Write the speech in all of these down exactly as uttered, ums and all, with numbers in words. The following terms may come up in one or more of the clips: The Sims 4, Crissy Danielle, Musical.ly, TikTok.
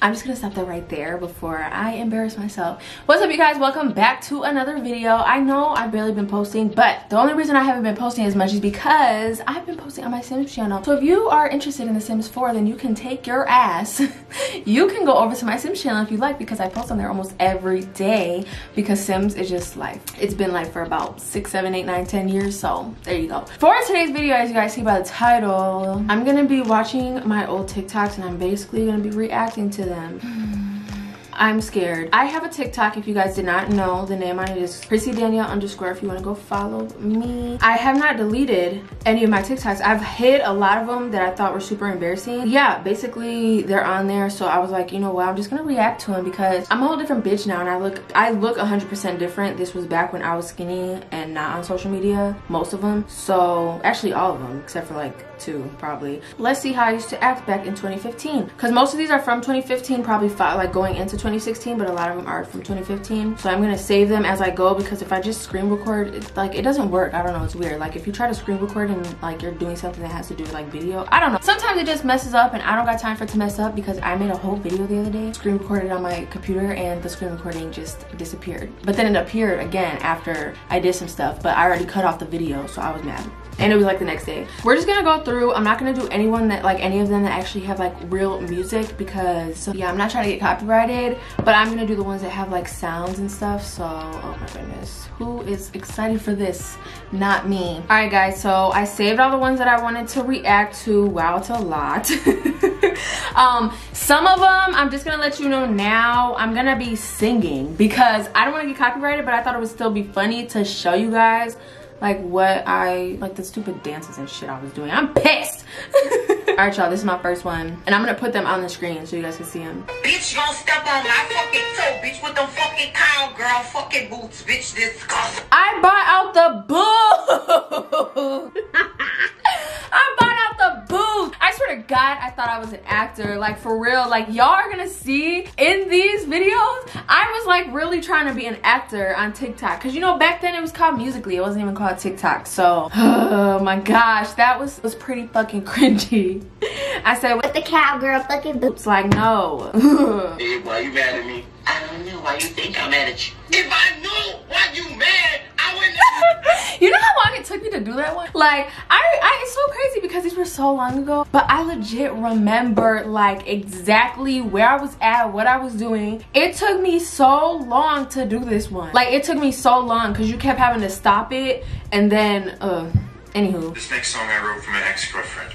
I'm just gonna stop that right there before I embarrass myself. What's up, you guys? Welcome back to another video. I know I've barely been posting, but the only reason I haven't been posting as much is because I've been posting on my Sims channel. So if you are interested in The Sims four, then you can take your ass. You can go over to my Sims channel if you like, because I post on there almost every day, because Sims is just life. It's been life for about six, seven, eight, nine, ten years, so there you go. For today's video, as you guys see by the title, I'm gonna be watching my old TikToks and I'm basically gonna be reacting to them. I'm scared. I have a TikTok, if you guys did not know. The name on it is Crissy Danielle underscore if you want to go follow me. I have not deleted any of my TikToks. I've hid a lot of them that I thought were super embarrassing. Yeah, basically they're on there, so I was like, you know what, I'm just gonna react to them because I'm a whole different bitch now, and I look I look one hundred percent different. This was back when I was skinny and not on social media, most of them. So actually all of them except for like two, probably. Let's see how I used to act back in twenty fifteen, because most of these are from twenty fifteen, probably five, like going into twenty sixteen, but a lot of them are from twenty fifteen. So I'm gonna save them as I go, because if I just screen record, it's like it doesn't work. I don't know, it's weird. Like if you try to screen record and like you're doing something that has to do with like video, I don't know, sometimes it just messes up, and I don't got time for it to mess up because I made a whole video the other day, screen recorded on my computer, and the screen recording just disappeared, but then it appeared again after I did some stuff, but I already cut off the video, so I was mad. And it was like the next day. We're just gonna go through. I'm not gonna do anyone that like any of them that actually have like real music, because yeah, I'm not trying to get copyrighted, but I'm gonna do the ones that have like sounds and stuff. So oh my goodness, who is excited for this? Not me. All right guys, so I saved all the ones that I wanted to react to. Wow, it's a lot. um some of them I'm just gonna let you know now. I'm gonna be singing because I don't want to get copyrighted, but I thought it would still be funny to show you guys like what I, like the stupid dances and shit I was doing. I'm pissed. All right, y'all, this is my first one. And I'm gonna put them on the screen so you guys can see them. Bitch, don't step on my fucking toe, bitch, with them fucking cow girl fucking boots, bitch, disgusting. I bought out the boots. I bought out the boots. I swear to God, I thought I was an actor. Like, for real, like, y'all are gonna see in these videos, I was like really trying to be an actor on TikTok. Cause you know, back then it was called Musical.ly. It wasn't even called TikTok. So, oh my gosh, that was, was pretty fucking cringy. I said, with the cowgirl fucking boots. Like, no. Hey, why you mad at me? I don't know why you think I'm mad at you. If I knew why you mad, I wouldn't. You know how long it took me to do that one? Like, I, I, it's so crazy because these were so long ago. But I legit remember, like, exactly where I was at, what I was doing. It took me so long to do this one. Like, it took me so long because you kept having to stop it. And then, uh, anywho. This next song I wrote from an ex-girlfriend.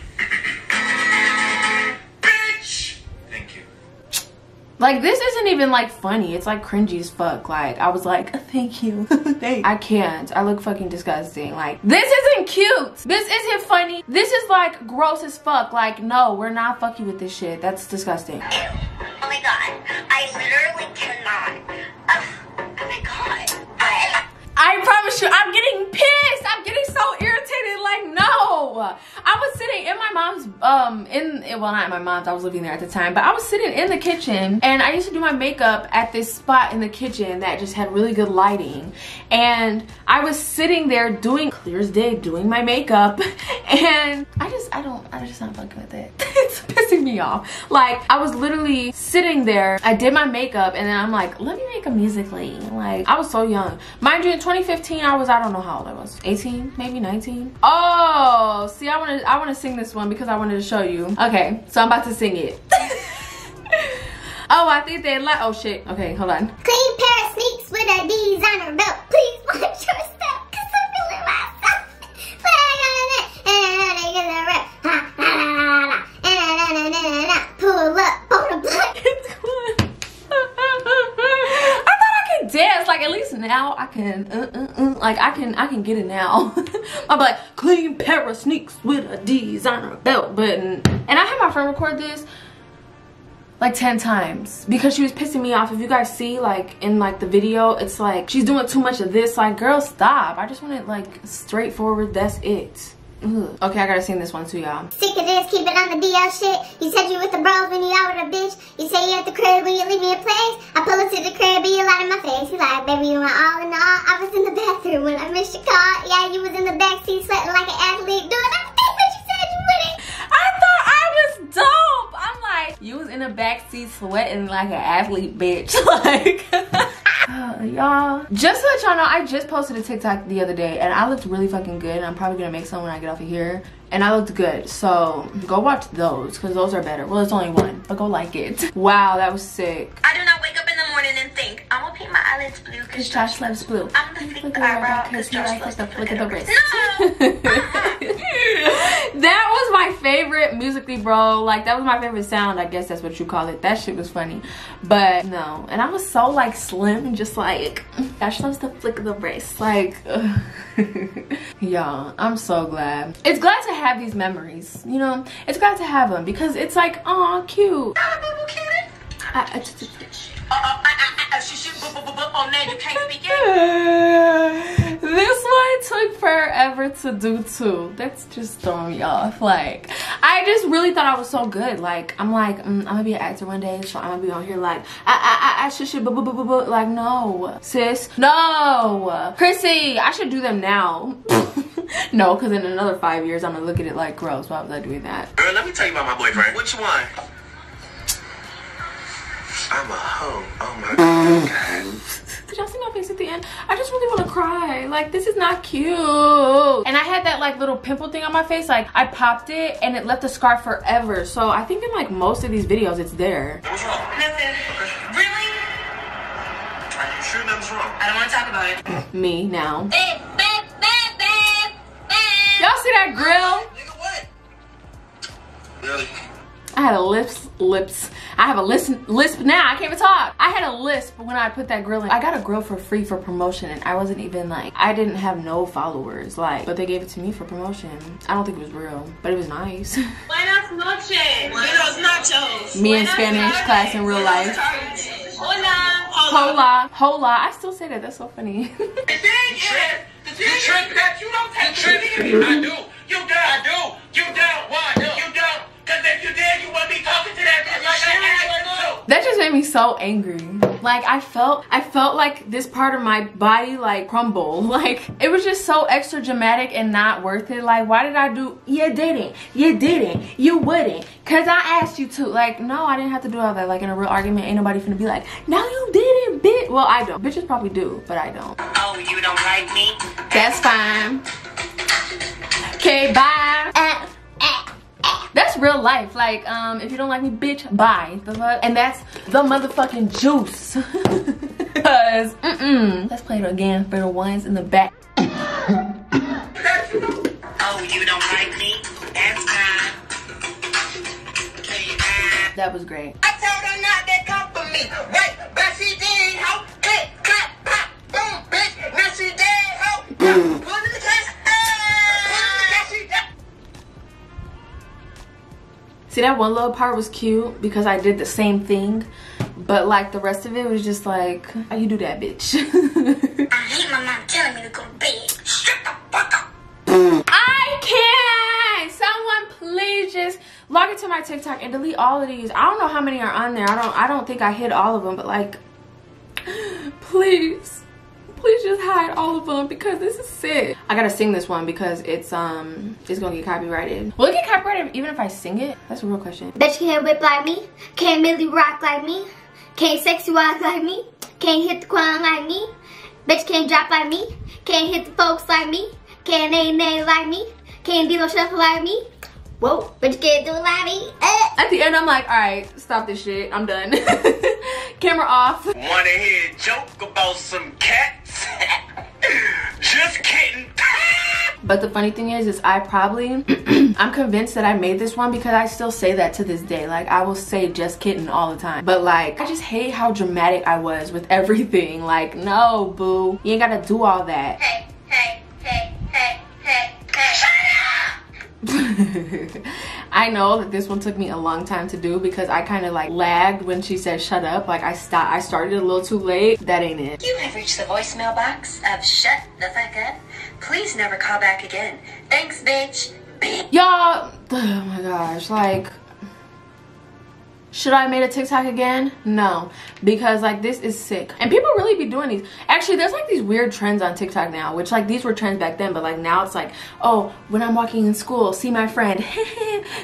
Like, this isn't even like funny. It's like cringy as fuck. Like, I was like, thank you. Thank I can't. I look fucking disgusting. Like, this isn't cute. This isn't funny. This is like gross as fuck. Like, no, we're not fucking with this shit. That's disgusting. Ew. Oh my god. I literally cannot. Oh, oh my god. I, I promise you, I'm getting pissed. I'm getting so irritated. Like, no. I was sitting in my mom's, um, in, well, not in my mom's, I was living there at the time, but I was sitting in the kitchen, and I used to do my makeup at this spot in the kitchen that just had really good lighting, and I was sitting there doing, clear as day, doing my makeup, and I just, I don't, I'm just not fucking with it. It's pissing me off. Like, I was literally sitting there, I did my makeup, and then I'm like, let me make a Musical.ly. Like, I was so young. Mind you, in twenty fifteen, I was, I don't know how old I was, eighteen, maybe nineteen. Oh, see, I wanted, I want to sing this one because I wanted to show you. Okay, so I'm about to sing it. Oh, I think they like, oh shit. Okay, hold on. Clean pair of sneaks with a designer belt. Please watch your step, cause I'm feeling myself. But I got it, and I gotta get it right. Ha, ha, ha, ha, ha, ha. Pull up on the block. I thought I could dance. Like, at least now I can, uh, uh, uh, like I can, I can get it now. I'm like, clean pair of sneaks with a designer belt button. And I had my friend record this like ten times because she was pissing me off. If you guys see, like, in like the video, it's like she's doing too much of this. Like, girl, stop. I just want it like straightforward. That's it. Ugh. Okay, I gotta sing this one too, y'all. Sick of this, keep it on the D L shit. You said you with the bros when you out with a bitch. You say you at the crib when you leave me a place. I pull up to the crib and you lied in my face. You like, baby, you went all in all. I was in the bathroom when I missed your call. Yeah, you was in the backseat sweating like an athlete. Doing everything that you said you wouldn't. I thought I was dope. I'm like, You was in the backseat sweating like an athlete, bitch. Like, uh, y'all. Just to let y'all know, I just posted a TikTok the other day and I looked really fucking good. And I'm probably gonna make some when I get off of here. And I looked good, so go watch those because those are better. Well, it's only one, but go like it. Wow, that was sick. I do not wake up in the morning and think I'm gonna paint my eyelids blue because Josh loves blue. I'm gonna flick the eyebrow because Josh loves the flick of the wrist. No. That was my favorite musically, bro. Like, that was my favorite sound. I guess that's what you call it. That shit was funny. But no, and I was so like slim, just like Josh loves the flick of the wrist. Like, y'all, I'm so glad. It's glad to have these memories, you know. It's glad to have them because it's like, oh, cute. This one took forever to do too. That's just throwing me off. Like, I just really thought I was so good. Like, I'm like, mm, I'm gonna be an actor one day, so I'm gonna be on here like, I, I, I, I should, should, like, no, sis, no, Crissy, I should do them now. No, because in another five years, I'm gonna look at it like, gross, why was I doing that? Girl, let me tell you about my boyfriend. Which one? I'm a hoe. Oh my god. Did y'all see my face at the end? I just really want to cry. Like, this is not cute. And I had that like little pimple thing on my face. Like, I popped it and it left a scar forever. So I think in like most of these videos, it's there. What's wrong? Nothing. Okay. Really? Are you sure nothing's wrong? I don't want to talk about it. Me now. Hey. Y'all see that grill? Nigga, what? Really? I had a lips, lips. I have a lisp, lisp now. I can't even talk. I had a lisp when I put that grill in. I got a grill for free for promotion, and I wasn't even like, I didn't have no followers, like, but they gave it to me for promotion. I don't think it was real, but it was nice. Why not promotion? Why not nachos? Me in Spanish class in real life. Hola. Hola. Hola. I still say that. That's so funny. You trick that you don't take trick. I do. You do. I do. You don't. Why? You don't. Because if you did, you wouldn't be talking to that bitch like I asked you. That just made me so angry. Like, I felt, I felt like this part of my body like crumble. Like, it was just so extra dramatic and not worth it. Like, why did I do? You didn't. You didn't. You wouldn't. Cause I asked you to. Like, no, I didn't have to do all that. Like, in a real argument, ain't nobody finna be like, no, you didn't, bitch. Well, I don't. Bitches probably do, but I don't. Oh, you don't like me? That's fine. Okay, bye. Uh, uh, uh. That's real life. Like, um, if you don't like me, bitch, bye. The fuck? And that's the motherfucking juice. Cause, mm-mm. Let's play it again for the ones in the back. Oh, you don't like me? That's fine. Okay, bye. That was great. I told her not to come for me, right? But she didn't help. Click, clap, pop, boom, bitch. Now she did help. See, that one little part was cute because I did the same thing, but like the rest of it was just like, how you do that, bitch? I hate my mom telling me to go to bed. Shut the fuck up. I can't. Someone please just log into my TikTok and delete all of these. I don't know how many are on there. I don't. I don't think I hid all of them, but like, please. Please just hide all of them because this is sick. I gotta sing this one because it's um it's gonna get copyrighted. Will it get copyrighted even if I sing it? That's a real question. Bitch can't whip like me, can't really rock like me, can't sexy walk like me, can't hit the crown like me, bitch can't drop like me, can't hit the folks like me, can't nay nay like me, can't do no shuffle like me. Whoa, bitch can't do like me. Eh. At the end I'm like, all right, stop this shit, I'm done. Camera off. Wanna hear a joke about some cats? Just kidding. But the funny thing is, is I probably, I'm convinced that I made this one because I still say that to this day. Like, I will say just kidding all the time. But like, I just hate how dramatic I was with everything. Like, no, boo, you ain't gotta do all that. Hey, hey, hey, hey, hey, hey. Shut up! I know that this one took me a long time to do because I kind of like lagged when she said shut up. Like I stopped, I started a little too late. That ain't it. You have reached the voicemail box of shut the fuck up. Please never call back again. Thanks, bitch. Y'all, oh my gosh, like Should I have made a TikTok again? No, because like this is sick. And people really be doing these. Actually, there's like these weird trends on TikTok now, which like these were trends back then, but like now it's like, oh, when I'm walking in school, see my friend,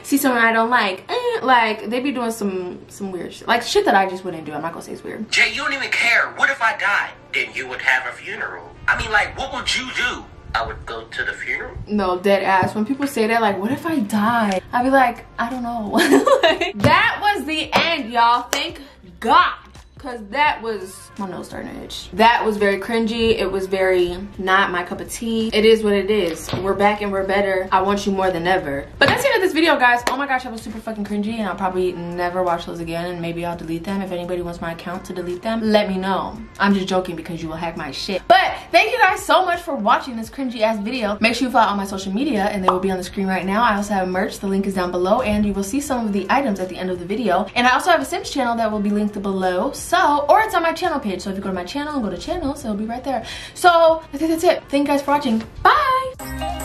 see someone I don't like. Eh, like they be doing some some weird shit. Like shit that I just wouldn't do. I'm not gonna say it's weird. Jay, you don't even care. What if I die? Then you would have a funeral. I mean, like, what would you do? I would go to the funeral. No, dead ass. When people say that, like, what if I die? I'd be like, I don't know. Like, that was the end, y'all. Thank God. Cause that was, my nose starting to itch. That was very cringy. It was very not my cup of tea. It is what it is. We're back and we're better. I want you more than ever. But that's the end of this video, guys. Oh my gosh, I was super fucking cringy and I'll probably never watch those again, and maybe I'll delete them. If anybody wants my account to delete them, let me know. I'm just joking because you will hack my shit. But thank you guys so much for watching this cringy ass video. Make sure you follow all my social media and they will be on the screen right now. I also have merch. The link is down below and you will see some of the items at the end of the video. And I also have a Sims channel that will be linked below. So, or it's on my channel page. So if you go to my channel and go to channels, it'll be right there. So I think that's it. Thank you guys for watching. Bye.